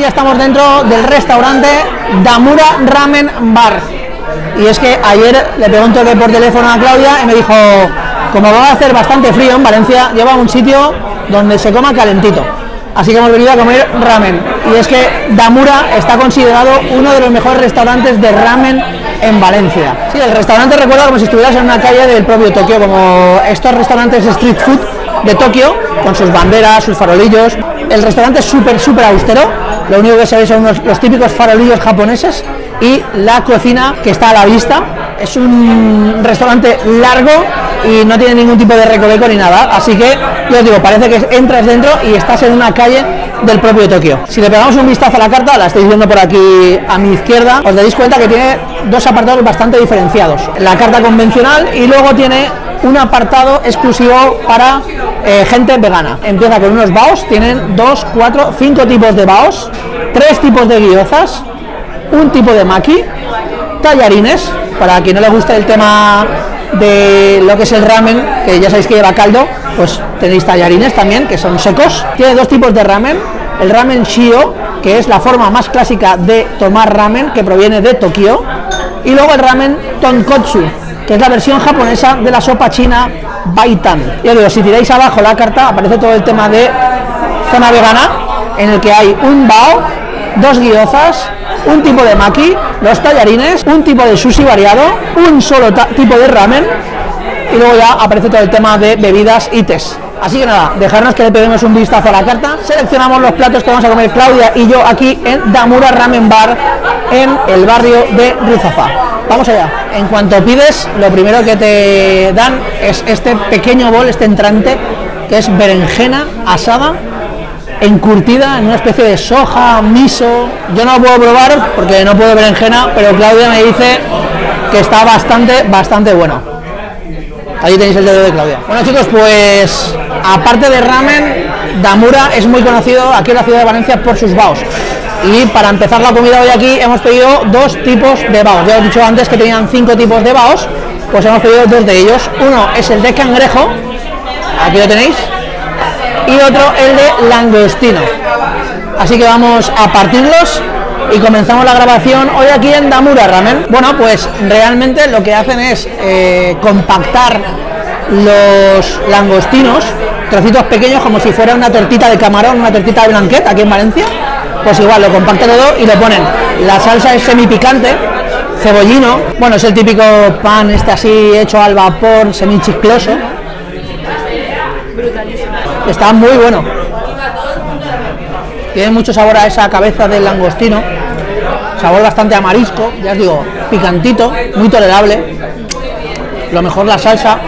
Ya estamos dentro del restaurante Damura Ramen Bar. Y es que ayer le pregunté por teléfono a Claudia y me dijo, como va a hacer bastante frío en Valencia, lleva un sitio donde se coma calentito. Así que hemos venido a comer ramen. Y es que Damura está considerado uno de los mejores restaurantes de ramen en Valencia. Sí, el restaurante recuerda como si estuvieras en una calle del propio Tokio, como estos restaurantes street food de Tokio, con sus banderas, sus farolillos. El restaurante es súper austero, lo único que sabéis son los típicos farolillos japoneses y la cocina que está a la vista. Es un restaurante largo y no tiene ningún tipo de recoveco ni nada, así que yo os digo, parece que entras dentro y estás en una calle del propio Tokio. Si le pegamos un vistazo a la carta, la estáis viendo por aquí a mi izquierda, os daréis cuenta que tiene dos apartados bastante diferenciados. La carta convencional y luego tiene un apartado exclusivo para gente vegana. Empieza con unos baos, tienen 2, 4, 5 tipos de baos, 3 tipos de gyozas, un tipo de maki, tallarines, para quien no le gusta el tema de lo que es el ramen, que ya sabéis que lleva caldo, pues tenéis tallarines también, que son secos. Tiene 2 tipos de ramen, el ramen shio, que es la forma más clásica de tomar ramen, que proviene de Tokio, y luego el ramen tonkotsu, que es la versión japonesa de la sopa china Baitan. Ya digo, si tiráis abajo la carta aparece todo el tema de zona vegana, en el que hay un bao, 2 gyozas, un tipo de maki, los tallarines, un tipo de sushi variado, un solo tipo de ramen, y luego ya aparece todo el tema de bebidas y tés. Así que nada, dejarnos que le peguemos un vistazo a la carta. Seleccionamos los platos que vamos a comer Claudia y yo aquí en Damura Ramen Bar, en el barrio de Ruzafa. Vamos allá. En cuanto pides, lo primero que te dan es este pequeño bol, este entrante, que es berenjena asada, encurtida en una especie de soja, miso. Yo no lo puedo probar porque no puedo berenjena, pero Claudia me dice que está bastante bueno. Allí tenéis el dedo de Claudia. Bueno chicos, pues aparte de ramen, Damura es muy conocido aquí en la ciudad de Valencia por sus baos. Y para empezar la comida hoy aquí hemos pedido 2 tipos de baos. Ya os he dicho antes que tenían 5 tipos de baos, pues hemos pedido 2 de ellos. Uno es el de cangrejo, aquí lo tenéis, y otro el de langostino. Así que vamos a partirlos y comenzamos la grabación hoy aquí en Damura Ramen. Bueno, pues realmente lo que hacen es compactar los langostinos, trocitos pequeños como si fuera una tortita de camarón, una tortita de blanquet aquí en Valencia. Pues igual, lo compactan todo y le ponen, la salsa es semipicante, cebollino, bueno, es el típico pan este así, hecho al vapor, semichicloso. Está muy bueno. Tiene mucho sabor a esa cabeza del langostino, sabor bastante a marisco, ya os digo, picantito, muy tolerable. Lo mejor la salsa.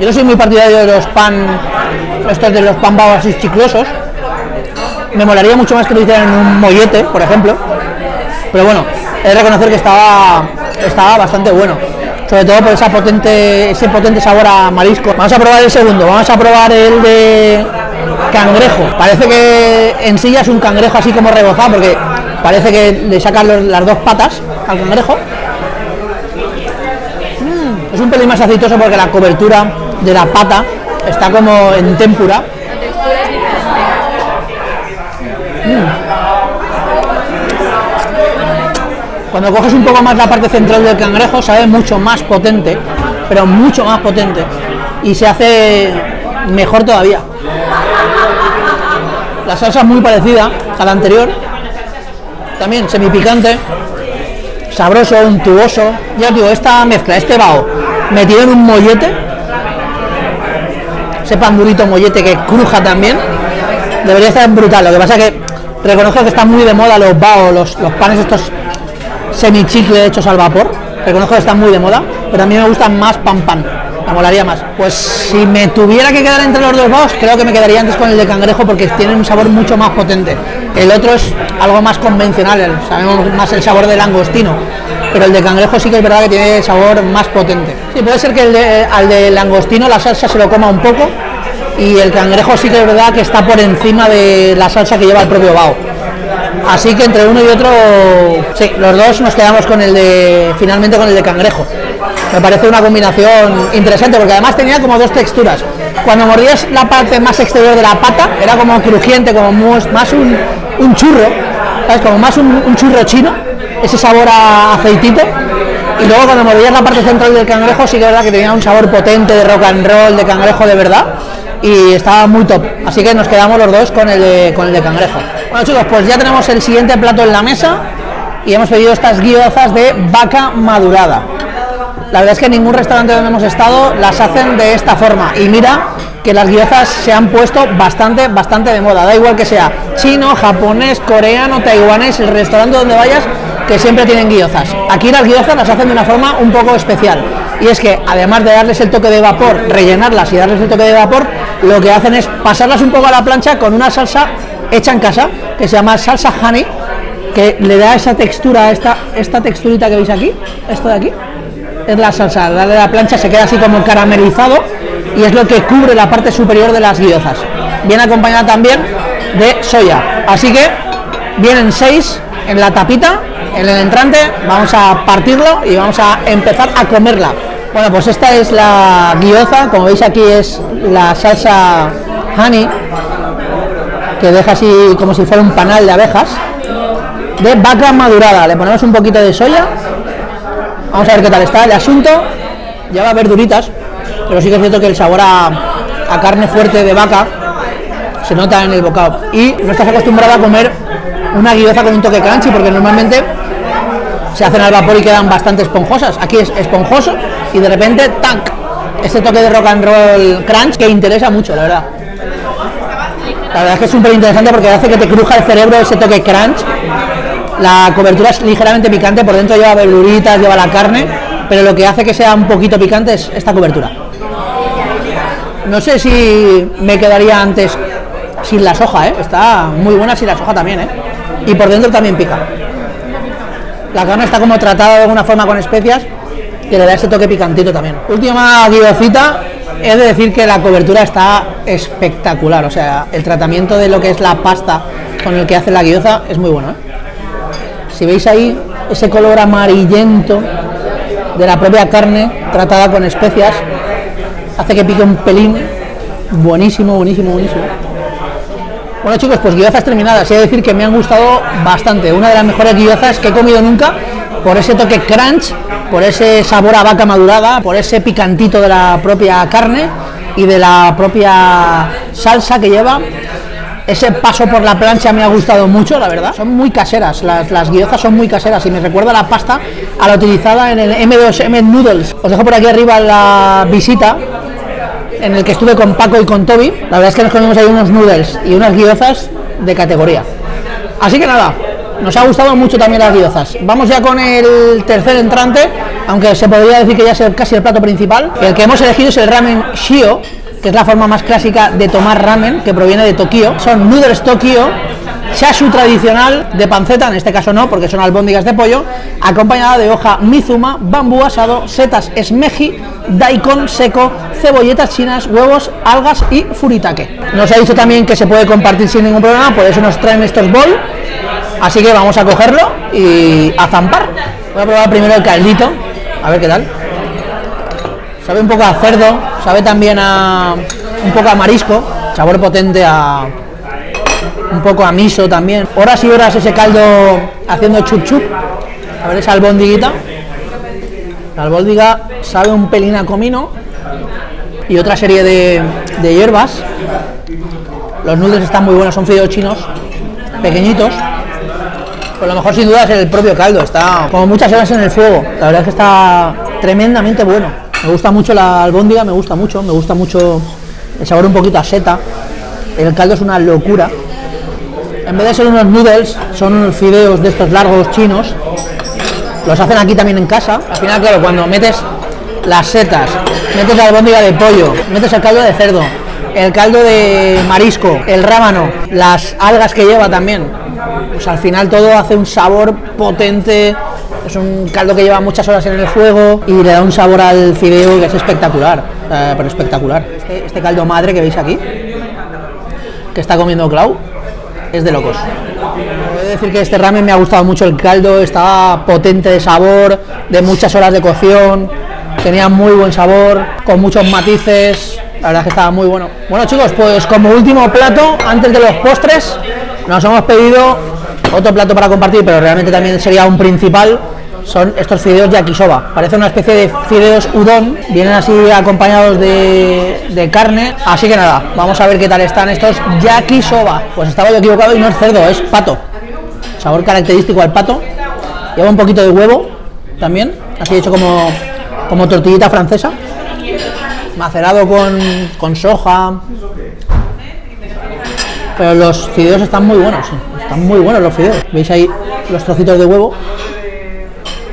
Yo no soy muy partidario de los pan, estos de los pan babos así chiclosos. Me molaría mucho más que lo hicieran en un mollete, por ejemplo. Pero bueno, he de reconocer que estaba bastante bueno. Sobre todo por ese potente sabor a marisco. Vamos a probar el segundo, vamos a probar el de cangrejo. Parece que en sí ya es un cangrejo así como rebozado, porque parece que le sacan las 2 patas al cangrejo. Es un pelín más aceitoso porque la cobertura de la pata está como en tempura. Cuando coges un poco más la parte central del cangrejo sabe mucho más potente, pero mucho más potente, y se hace mejor todavía. La salsa es muy parecida a la anterior, también semipicante, sabroso, untuoso. Ya os digo, esta mezcla, este bao metido en un mollete, ese pan durito mollete que cruja también, debería estar brutal. Lo que pasa es que reconozco que están muy de moda los baos, los panes estos semichicles hechos al vapor, reconozco que están muy de moda, pero a mí me gustan más pan. Me molaría más. Pues si me tuviera que quedar entre los dos baos, creo que me quedaría antes con el de cangrejo porque tiene un sabor mucho más potente. El otro es algo más convencional, sabemos más el sabor del langostino, pero el de cangrejo sí que es verdad que tiene sabor más potente. Sí, puede ser que al de langostino la salsa se lo coma un poco y el cangrejo sí que es verdad que está por encima de la salsa que lleva el propio bao. Así que entre uno y otro, sí, los dos nos quedamos con el de, finalmente con el de cangrejo. Me parece una combinación interesante porque además tenía como dos texturas. Cuando mordías la parte más exterior de la pata era como crujiente, como más un churro, ¿sabes? Como más un churro chino, ese sabor a aceitito. Y luego cuando mordías la parte central del cangrejo sí que es verdad que tenía un sabor potente de rock and roll, de cangrejo de verdad. Y estaba muy top, así que nos quedamos los dos con el de cangrejo. Bueno chicos, pues ya tenemos el siguiente plato en la mesa y hemos pedido estas gyozas de vaca madurada. La verdad es que en ningún restaurante donde hemos estado las hacen de esta forma y mira que las gyozas se han puesto bastante de moda. Da igual que sea chino, japonés, coreano, taiwanés, el restaurante donde vayas, que siempre tienen gyozas. Aquí las gyozas las hacen de una forma un poco especial y es que además de darles el toque de vapor, rellenarlas y darles el toque de vapor, lo que hacen es pasarlas un poco a la plancha con una salsa hecha en casa que se llama salsa honey, que le da esa textura, esta texturita que veis aquí, esto de aquí es la salsa. Darle la plancha se queda así como caramelizado y es lo que cubre la parte superior de las gyozas. Viene acompañada también de soya, así que vienen 6 en la tapita. En el entrante vamos a partirlo y vamos a empezar a comerla. Bueno, pues esta es la gyoza, como veis aquí es la salsa honey, que deja así como si fuera un panal de abejas, de vaca madurada. Le ponemos un poquito de soya, vamos a ver qué tal está el asunto. Lleva verduritas, pero sí que es cierto que el sabor a carne fuerte de vaca se nota en el bocado. Y no estás acostumbrado a comer una gyoza con un toque crunchy, porque normalmente se hacen al vapor y quedan bastante esponjosas. Aquí es esponjoso y de repente ¡tac! Este toque de rock and roll crunch que interesa mucho, la verdad. La verdad es que es súper interesante porque hace que te cruja el cerebro ese toque crunch. La cobertura es ligeramente picante, por dentro lleva verduritas, lleva la carne, pero lo que hace que sea un poquito picante es esta cobertura. No sé si me quedaría antes sin la soja, ¿eh? Está muy buena sin la soja también, ¿eh? Y por dentro también pica. La carne está como tratada de alguna forma con especias que le da ese toque picantito también. Última gyozita, es de decir que la cobertura está espectacular, o sea, el tratamiento de lo que es la pasta con el que hace la gyoza es muy bueno, ¿eh? Si veis ahí ese color amarillento de la propia carne tratada con especias, hace que pique un pelín, buenísimo. Bueno chicos, pues gyozas terminadas, he de decir que me han gustado bastante, una de las mejores gyozas que he comido nunca, por ese toque crunch, por ese sabor a vaca madurada, por ese picantito de la propia carne y de la propia salsa que lleva. Ese paso por la plancha me ha gustado mucho, la verdad. Son muy caseras, las gyozas son muy caseras y me recuerda la pasta a la utilizada en el M2M Noodles. Os dejo por aquí arriba la visita en el que estuve con Paco y con Toby. La verdad es que nos comimos ahí unos noodles y unas gyozas de categoría. Así que nada, nos ha gustado mucho también las gyozas. Vamos ya con el tercer entrante, aunque se podría decir que ya es casi el plato principal. El que hemos elegido es el ramen shio, que es la forma más clásica de tomar ramen, que proviene de Tokio. Son noodles Tokio, chashu tradicional de panceta, en este caso no, porque son albóndigas de pollo, acompañada de hoja mizuma, bambú asado, setas shimeji, daikon seco, cebolletas chinas, huevos, algas y furitake. Nos ha dicho también que se puede compartir sin ningún problema, por eso nos traen estos bol, así que vamos a cogerlo y a zampar. Voy a probar primero el caldito, a ver qué tal. Sabe un poco a cerdo, sabe también a un poco a marisco, sabor potente a un poco a miso también. Horas y horas ese caldo haciendo chup chup. A ver esa albondiguita. La albóndiga sabe un pelín a comino y otra serie de hierbas. Los noodles están muy buenos, son fideos chinos, pequeñitos. Pero lo mejor sin duda es el propio caldo, está como muchas horas en el fuego. La verdad es que está tremendamente bueno. Me gusta mucho la albóndiga, me gusta mucho el sabor un poquito a seta. El caldo es una locura. En vez de ser unos noodles, son unos fideos de estos largos chinos Los hacen aquí también en casa. Al final, claro, cuando metes las setas, metes la albóndiga de pollo, metes el caldo de cerdo, el caldo de marisco, el rábano, las algas que lleva también, pues al final todo hace un sabor potente. Es un caldo que lleva muchas horas en el fuego y le da un sabor al fideo que es espectacular, pero espectacular. Este caldo madre que veis aquí, que está comiendo Clau, es de locos. He de decir que este ramen me ha gustado mucho el caldo, estaba potente de sabor, de muchas horas de cocción, tenía muy buen sabor, con muchos matices. La verdad es que estaba muy bueno. Bueno chicos, pues como último plato, antes de los postres, nos hemos pedido otro plato para compartir, pero realmente también sería un principal. Son estos fideos yakisoba. Parece una especie de fideos udon. Vienen así acompañados de carne. Así que nada, vamos a ver qué tal están estos yakisoba. Pues estaba yo equivocado y no es cerdo, es pato. Sabor característico al pato. Lleva un poquito de huevo también, así hecho como tortillita francesa. Macerado con soja. Pero los fideos están muy buenos. Están muy buenos los fideos. ¿Veis ahí los trocitos de huevo?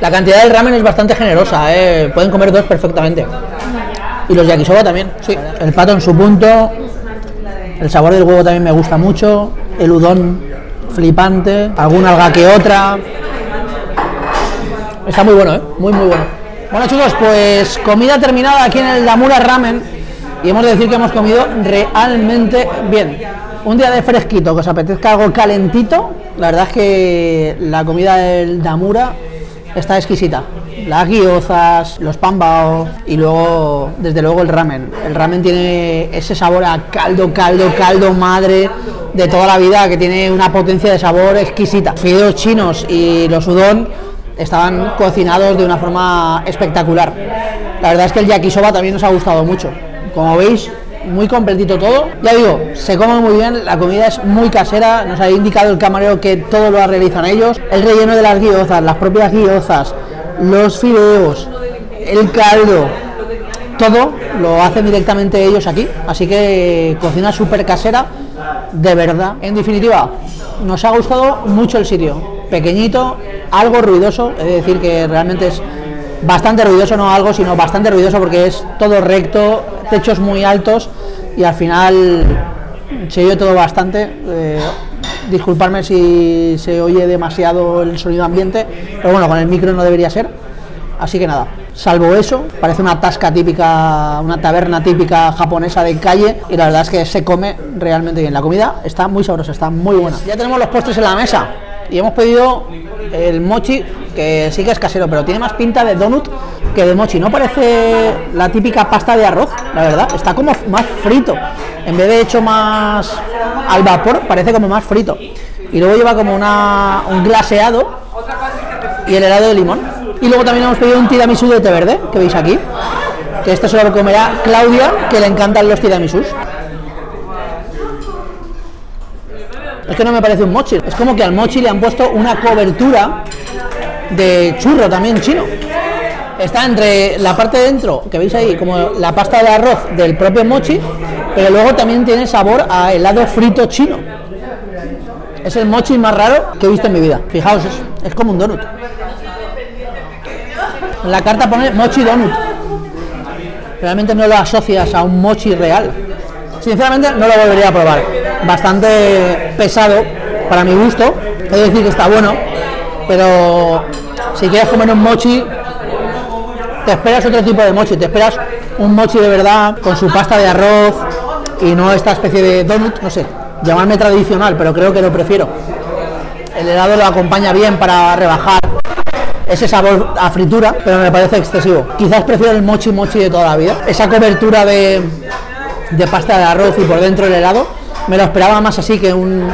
La cantidad del ramen es bastante generosa, pueden comer dos perfectamente. Y los yakisoba también, sí. El pato en su punto, el sabor del huevo también me gusta mucho, el udon flipante, alguna alga que otra. Está muy bueno, muy muy bueno. Bueno chicos, pues comida terminada aquí en el Damura Ramen y hemos de decir que hemos comido realmente bien. Un día de fresquito, que os apetezca algo calentito, la verdad es que la comida del Damura está exquisita. Las gyozas, los pan bao y luego, desde luego, el ramen. El ramen tiene ese sabor a caldo madre de toda la vida, que tiene una potencia de sabor exquisita. Los fideos chinos y los udon estaban cocinados de una forma espectacular. La verdad es que el yakisoba también nos ha gustado mucho. Como veis, muy completito todo. Ya digo, se come muy bien, la comida es muy casera. Nos ha indicado el camarero que todo lo realizan ellos. El relleno de las gyozas, las propias gyozas, los fideos, el caldo, todo lo hacen directamente ellos aquí. Así que cocina súper casera, de verdad. En definitiva, nos ha gustado mucho el sitio. Pequeñito, algo ruidoso. Es decir, que realmente es bastante ruidoso, no algo, sino bastante ruidoso, porque es todo recto, techos muy altos y al final se oye todo bastante. Disculparme si se oye demasiado el sonido ambiente, pero bueno, con el micro no debería ser. Así que nada, salvo eso, parece una tasca típica, una taberna típica japonesa de calle, y la verdad es que se come realmente bien. La comida está muy sabrosa, está muy buena. Ya tenemos los postres en la mesa y hemos pedido el mochi, que sí que es casero, pero tiene más pinta de donut que de mochi. No parece la típica pasta de arroz, la verdad. Está como más frito, en vez de hecho más al vapor, parece como más frito. Y luego lleva como un glaseado y el helado de limón. Y luego también hemos pedido un tiramisú de té verde, que veis aquí, que este se lo comerá Claudia, que le encantan los tiramisús. Es que no me parece un mochi, es como que al mochi le han puesto una cobertura de churro también chino. Está entre la parte de dentro, que veis ahí, como la pasta de arroz del propio mochi, pero luego también tiene sabor a helado frito chino. Es el mochi más raro que he visto en mi vida. Fijaos, es como un donut. En la carta pone mochi donut. Realmente no lo asocias a un mochi real. Sinceramente no lo volvería a probar. Bastante pesado para mi gusto. Es decir, que está bueno, pero si quieres comer un mochi, te esperas otro tipo de mochi. Te esperas un mochi de verdad, con su pasta de arroz, y no esta especie de donut. No sé, llamarme tradicional, pero creo que lo prefiero. El helado lo acompaña bien para rebajar ese sabor a fritura, pero me parece excesivo. Quizás prefiero el mochi de toda la vida. Esa cobertura de pasta de arroz y por dentro el helado, me lo esperaba más así que un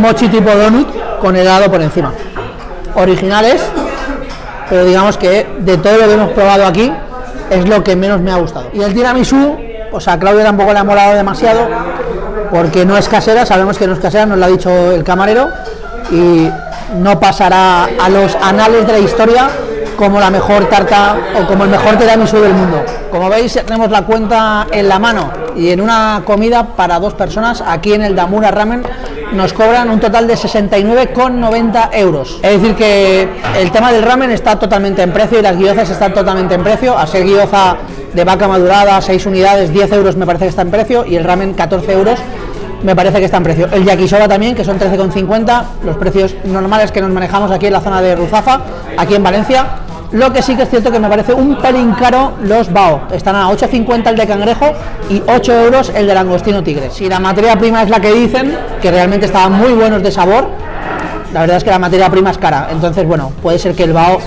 mochi tipo donut con helado por encima. Originales, pero digamos que de todo lo que hemos probado aquí es lo que menos me ha gustado. Y el tiramisú, pues a Claudia tampoco le ha molado demasiado, porque no es casera, sabemos que no es casera, nos lo ha dicho el camarero, y no pasará a los anales de la historia como la mejor tarta o como el mejor tiramisú del mundo. Como veis, tenemos la cuenta en la mano y en una comida para dos personas aquí en el Damura Ramen nos cobran un total de 69,90 €. Es decir que el tema del ramen está totalmente en precio y las guiozas están totalmente en precio. A ser guioza de vaca madurada, 6 unidades, 10 € me parece que está en precio, y el ramen 14 € me parece que está en precio. El yakisoba también, que son 13,50 €, los precios normales que nos manejamos aquí en la zona de Ruzafa, aquí en Valencia. Lo que sí que es cierto que me parece un pelín caro los baos. Están a 8,50 € el de cangrejo y 8 € el de langostino tigre. Si la materia prima es la que dicen, que realmente estaban muy buenos de sabor, la verdad es que la materia prima es cara. Entonces, bueno, puede ser que el bao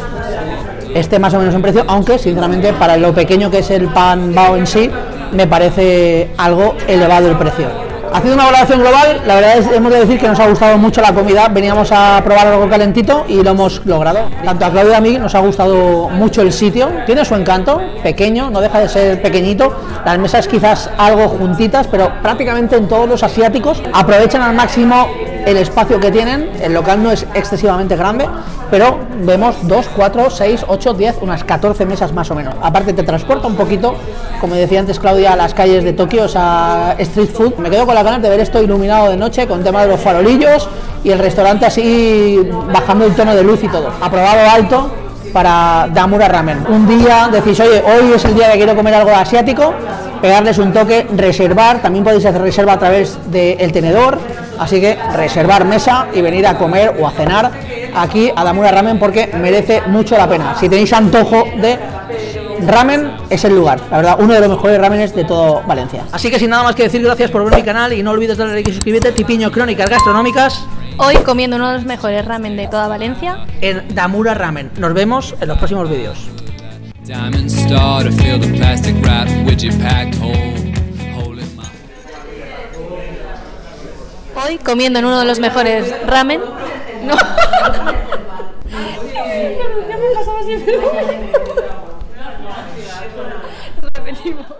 esté más o menos en precio, aunque sinceramente para lo pequeño que es el pan bao en sí, me parece algo elevado el precio. Haciendo una valoración global, la verdad es que hemos de decir que nos ha gustado mucho la comida. Veníamos a probar algo calentito y lo hemos logrado. Tanto a Claudia y a mí nos ha gustado mucho el sitio. Tiene su encanto, pequeño, no deja de ser pequeñito. Las mesas quizás algo juntitas, pero prácticamente en todos los asiáticos aprovechan al máximo el espacio que tienen. El local no es excesivamente grande, pero vemos 2, 4, 6, 8, 10, unas 14 mesas más o menos. Aparte te transporta un poquito, como decía antes Claudia, a las calles de Tokio, o sea, street food. Me quedo con las ganas de ver esto iluminado de noche, con tema de los farolillos y el restaurante así bajando el tono de luz y todo. Aprobado alto para Damura Ramen. Un día decís, oye, hoy es el día que quiero comer algo asiático, pegarles un toque, reservar. También podéis hacer reserva a través del tenedor, así que reservar mesa y venir a comer o a cenar aquí a Damura Ramen porque merece mucho la pena. Si tenéis antojo de ramen, es el lugar, la verdad, uno de los mejores ramenes de todo Valencia. Así que sin nada más que decir, gracias por ver mi canal y no olvides darle like y suscribirte. Tipiño, crónicas gastronómicas. Hoy comiendo uno de los mejores ramen de toda Valencia en Damura Ramen. Nos vemos en los próximos vídeos. Hoy comiendo en uno de los mejores ramen. No. Repetimos.